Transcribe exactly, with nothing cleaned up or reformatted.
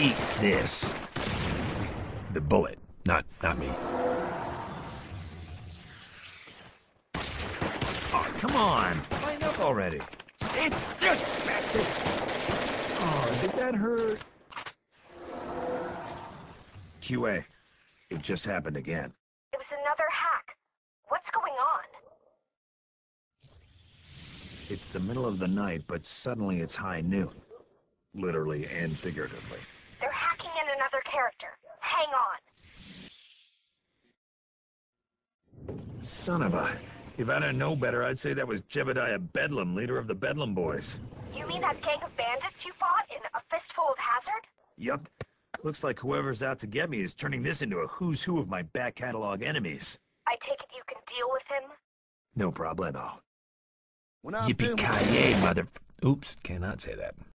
eat this. The bullet, not, not me. Oh, come on, line up already. It's just bastard. Oh, did that hurt? Q A, it just happened again. It was another hack. What's going on? It's the middle of the night, but suddenly it's high noon. Literally and figuratively. They're hacking in another character. Hang on. Son of a... If I didn't know better, I'd say that was Jebediah Bedlam, leader of the Bedlam Boys. You mean that gang of bandits you fought in A Fistful of Hazard? Yup. Looks like whoever's out to get me is turning this into a who's who of my back catalog enemies. I take it you can deal with him? No problemo. Yippee-ki-yay, mother... Oops, cannot say that.